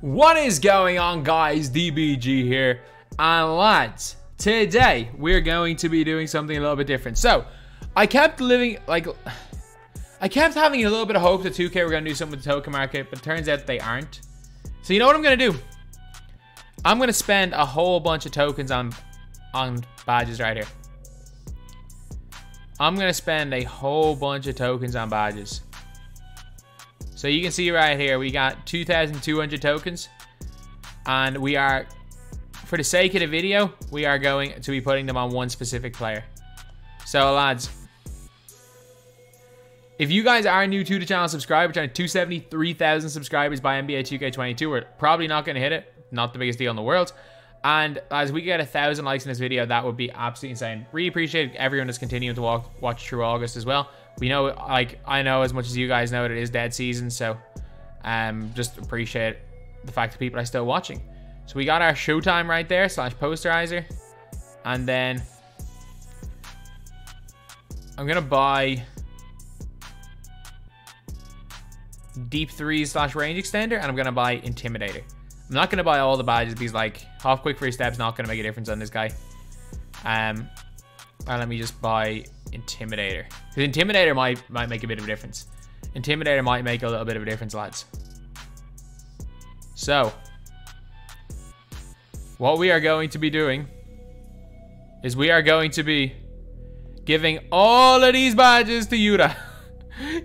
What is going on, guys? DBG here, and lads, today we're going to be doing something a little bit different. So I kept having a little bit of hope that 2K were gonna do something with the token market, but it turns out they aren't. So you know what I'm gonna do? I'm gonna spend a whole bunch of tokens on badges right here. I'm gonna spend a whole bunch of tokens on badges. So you can see right here, we got 2,200 tokens, and we are, for the sake of the video, we are going to be putting them on one specific player. So lads, if you guys are new to the channel, subscribe. We're trying to 273,000 subscribers by NBA 2K22. We're probably not gonna hit it, not the biggest deal in the world. And as we get 1,000 likes in this video, that would be absolutely insane. Really appreciate everyone that's continuing to watch through August as well. We know, like, I know as much as you guys know, it is dead season, so just appreciate the fact that people are still watching. So we got our showtime right there, /posterizer. And then I'm gonna buy deep threes /range extender, and I'm gonna buy intimidator. I'm not gonna buy all the badges because, like, half quick free stab's not gonna make a difference on this guy. And let me just buy Intimidator, because Intimidator might make a bit of a difference. Intimidator might make a little bit of a difference, lads. So what we are going to be doing is we are going to be giving all of these badges to Yuta.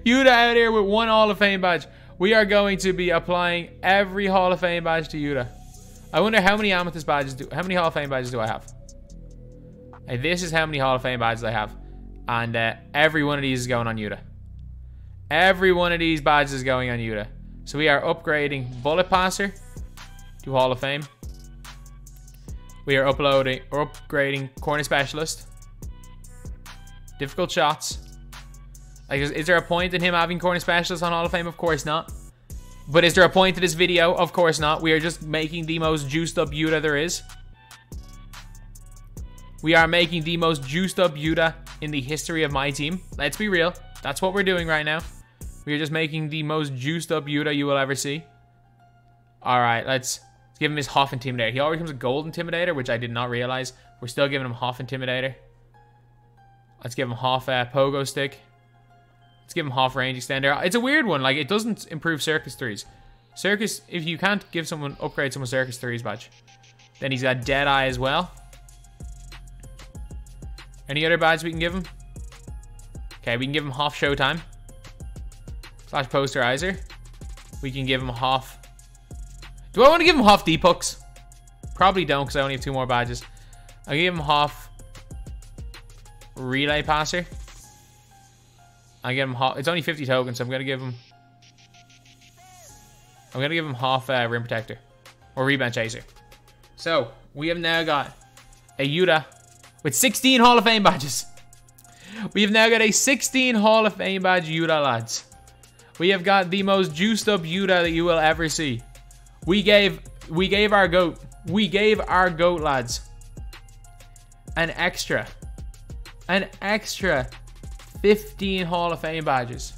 Yuta out here with one Hall of Fame badge. We are going to be applying every Hall of Fame badge to Yuta. I wonder how many Amethyst badges do, how many Hall of Fame badges do I have? Hey, this is how many Hall of Fame badges I have. And every one of these is going on Yuta. Every one of these badges is going on Yuta. So we are upgrading Bullet Passer to Hall of Fame. We are upgrading Corner Specialist. Difficult Shots. Like, is there a point in him having Corner Specialist on Hall of Fame? Of course not. But is there a point to this video? Of course not. We are just making the most juiced up Yuta there is. We are making the most juiced up Yuta in the history of my team. Let's be real. That's what we're doing right now. We are just making the most juiced up Yuta you will ever see. All right, let's give him his Hoff Intimidator. He already comes with Gold Intimidator, which I did not realize. We're still giving him Hoff Intimidator. Let's give him Hoff Pogo Stick. Let's give him Hoff Range Extender. It's a weird one. Like, it doesn't improve Circus 3s. Circus, if you can't give someone, upgrade someone Circus 3s badge. Then he's got Deadeye as well. Any other badge we can give him? Okay, we can give him Hoff Showtime /posterizer. We can give him Hoff. Do I want to give him Hoff Deep Hooks? Probably don't, because I only have two more badges. I'll give him Hoff Relay Passer. I give him Hoff. It's only 50 tokens, so I'm gonna give him. I'm gonna give him Hoff Rim Protector or Rebound Chaser. So we have now got a Yuta with 16 Hall of Fame badges. We have now got a 16 Hall of Fame badge Yuta, lads. We have got the most juiced up Yuta that you will ever see. We gave our GOAT. We gave our GOAT, lads, An extra 15 Hall of Fame badges.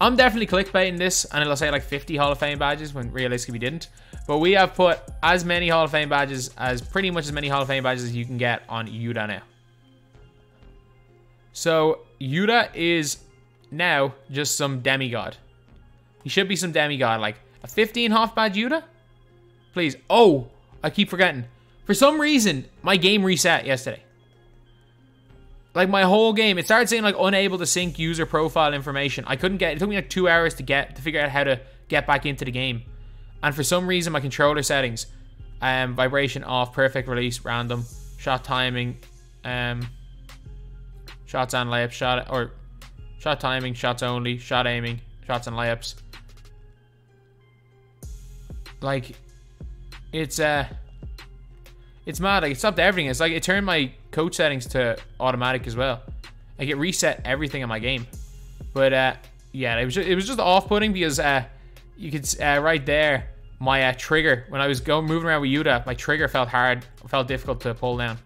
I'm definitely clickbaiting this, and it'll say like 50 Hall of Fame badges when realistically we didn't. But we have put as many Hall of Fame badges, as pretty much as many Hall of Fame badges as you can get on Yuta now. So Yuta is now just some demigod. He should be some demigod, like a 15 half badge Yuta? Please. Oh, I keep forgetting. For some reason, my game reset yesterday. Like, my whole game, it started saying like unable to sync user profile information. I couldn't get it. It took me like 2 hours to figure out how to get back into the game. And for some reason, my controller settings, vibration off, perfect release random, shot timing, shots and layups, shot timing, shots only, shot aiming, shots and layups. Like, it's mad. Like, it stopped everything. It's like it turned my coach settings to automatic as well. Like, it reset everything in my game. But yeah, it was just off-putting because you could right there, my trigger, when I was moving around with Yuta, my trigger felt difficult to pull down.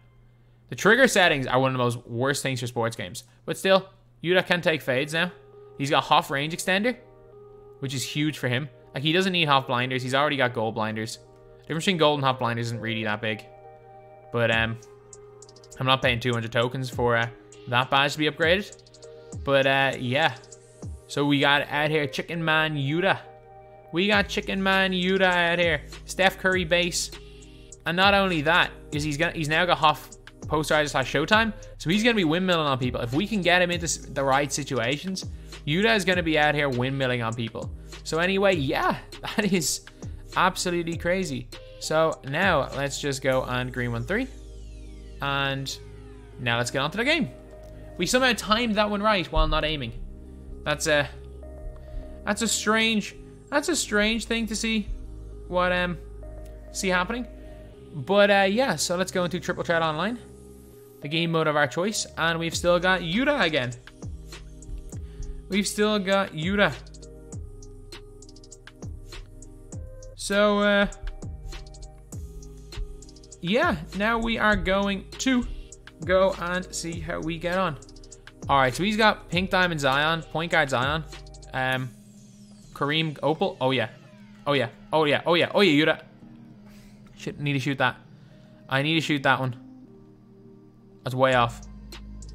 The trigger settings are one of the most worst things for sports games. But still, Yuta can take fades now. He's got Hoff Range Extender, which is huge for him. Like, he doesn't need half blinders. He's already got gold blinders. The difference between gold and half blinders isn't really that big. But I'm not paying 200 tokens for that badge to be upgraded. But yeah. So we got out here Chicken Man Yuta. We got Chicken Man Yuta out here. Steph Curry base. And not only that, is he's now got half posterizer slash showtime. So he's gonna be windmilling on people. If we can get him into the right situations, Yuta is gonna be out here windmilling on people. So anyway, yeah, that is absolutely crazy. So now let's just go and green 1-3. And now let's get on to the game. We somehow timed that one right while not aiming. That's a strange thing to see what see happening. But yeah, so let's go into triple threat online, the game mode of our choice, and we've still got Yuta again. We've still got Yuta. So yeah, now we are going to go and see how we get on. All right, so he's got Pink Diamond Zion, Point Guard Zion, Kareem Opal. Oh yeah, Yuta. Shit, need to shoot that. I need to shoot that one. That's way off.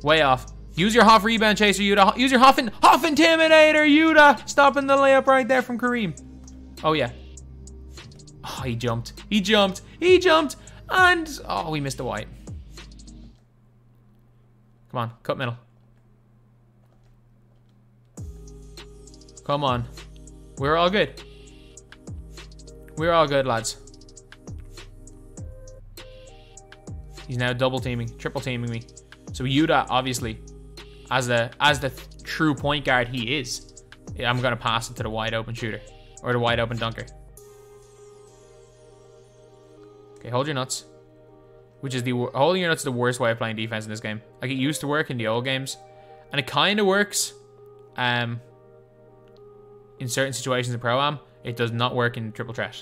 Way off. Use your Hoff Rebound Chaser, Yuta. Use your Hoff Intimidator, Yuta. Stopping the layup right there from Kareem. Oh yeah. Oh, he jumped. He jumped. He jumped. And oh, we missed the white. Come on, cut middle. Come on. We're all good. We're all good, lads. He's now double teaming, triple teaming me. So Yuta, obviously, as the true point guard he is, I'm gonna pass it to the wide open shooter or the wide open dunker. Okay, hold your nuts. Which is holding your nuts is the worst way of playing defense in this game. Like, it used to work in the old games, and it kind of works, in certain situations in Pro-Am. It does not work in triple threat.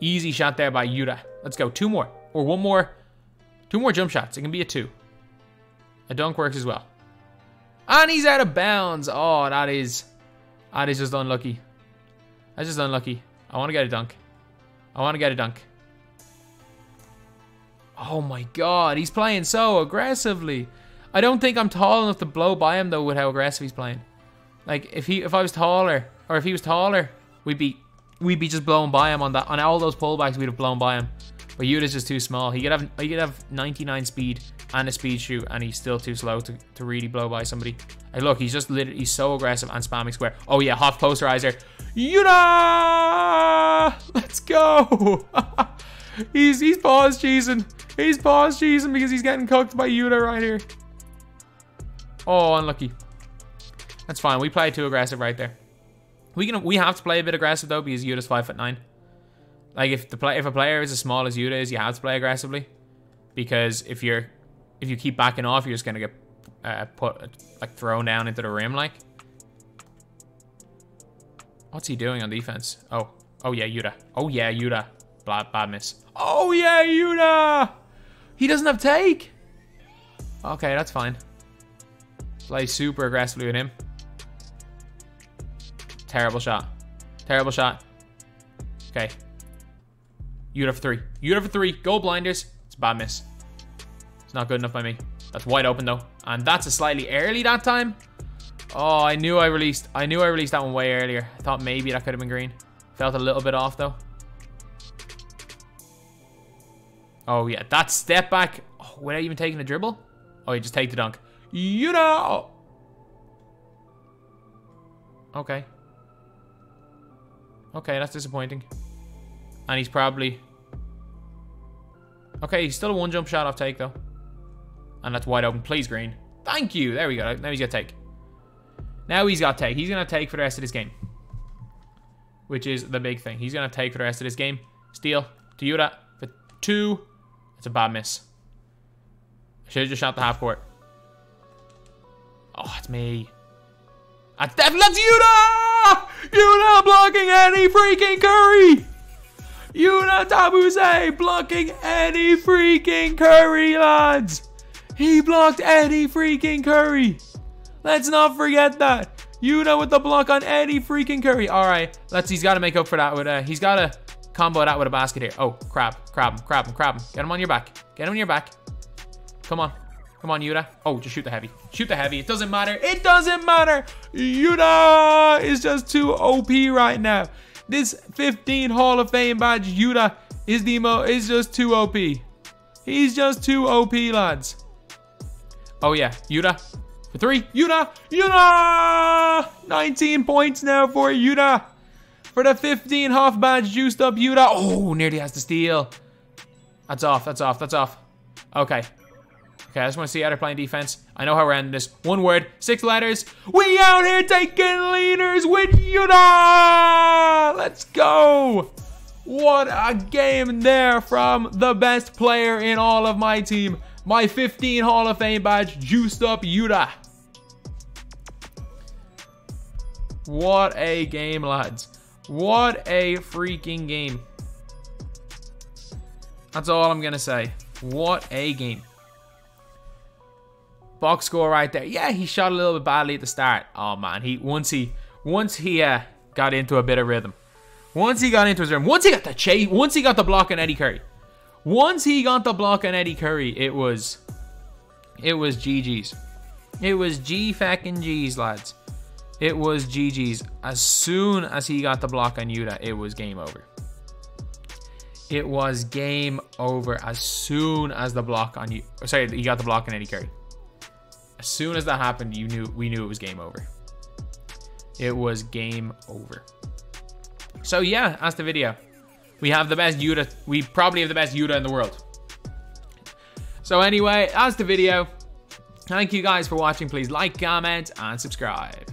Easy shot there by Yuta. Let's go, two more or one more. Two more jump shots. It can be a two. A dunk works as well. And he's out of bounds. Oh, that is just unlucky. That's just unlucky. I want to get a dunk. I want to get a dunk. Oh my God. He's playing so aggressively. I don't think I'm tall enough to blow by him though with how aggressive he's playing. Like, if he was taller, we'd be just blown by him on that. On all those pullbacks, we'd have blown by him. But Yuta's just too small. He could have 99 speed and a speed shoot, and he's still too slow to really blow by somebody. And look, he's just literally, he's so aggressive and spamming square. Oh yeah, half posterizer. Yuta! Let's go! he's pause cheesing. He's pause cheesing because he's getting cooked by Yuta right here. Oh, unlucky. That's fine. We play too aggressive right there. We have to play a bit aggressive though because Yuta's 5'9". Like, if a player is as small as Yuta is, you have to play aggressively, because if you keep backing off, you're just gonna get thrown down into the rim. Like, what's he doing on defense? Oh yeah, Yuta, bad miss. Oh yeah, Yuta. He doesn't have take. Okay, that's fine. Play super aggressively with him. Terrible shot. Terrible shot. Okay. Yuta for three. Yuta for three. Gold blinders. It's a bad miss. It's not good enough by me. That's wide open though. And that's a slightly early that time. Oh, I knew I released that one way earlier. I thought maybe that could have been green. Felt a little bit off though. Oh yeah, that step back. Oh, without even taking a dribble. Oh, you just take the dunk. Yuta. Oh. Okay. Okay, that's disappointing. And he's probably... Okay, he's still a one jump shot off take though. And that's wide open. Please, green. Thank you. There we go. Now he's got take. Now he's got take. He's going to take for the rest of this game. Which is the big thing. He's going to take for the rest of this game. Steal to Yuta for two. It's a bad miss. I should have just shot the half court. Oh, it's me. That's Yuta! Yuta blocking Eddy freaking Curry! Yuta Tabuse blocking Eddy freaking Curry, lads. He blocked Eddy freaking Curry. Let's not forget that. Yuta with the block on Eddy freaking Curry. All right, let's. He's got to make up for that with. He's got to combo it out with a basket here. Oh, crab him. Get him on your back. Get him on your back. Come on. Come on, Yuta. Oh, just shoot the heavy. Shoot the heavy. It doesn't matter. It doesn't matter. Yuta is just too OP right now. This 15 Hall of Fame badge, Yuta, is just too OP. He's just too OP, lads. Oh, yeah. Yuta. For three. Yuta. Yuta! 19 points now for Yuta. For the 15 Huff badge, juiced up Yuta. Oh, nearly has the steal. That's off. That's off. That's off. Okay. Okay, I just want to see how they're playing defense. I know how we're ending this. One word, six letters. We out here taking leaders with Yuta! Let's go! What a game there from the best player in all of my team. My 15 Hall of Fame badge, juiced up Yuta. What a game, lads. What a freaking game. That's all I'm going to say. What a game. Box score right there. Yeah, he shot a little bit badly at the start. Oh man, once he got into a bit of rhythm, once he got the chase, once he got the block on Eddy Curry, it was GG's. It was G fucking G's, lads. It was GG's. As soon as he got the block on Yuta, it was game over. It was game over as soon as the block on you. Sorry, you got the block on Eddy Curry. As soon as that happened, we knew it was game over. It was game over. So yeah, that's the video. We have the best Yuta. We probably have the best Yuta in the world. So anyway, that's the video. Thank you guys for watching. Please like, comment, and subscribe.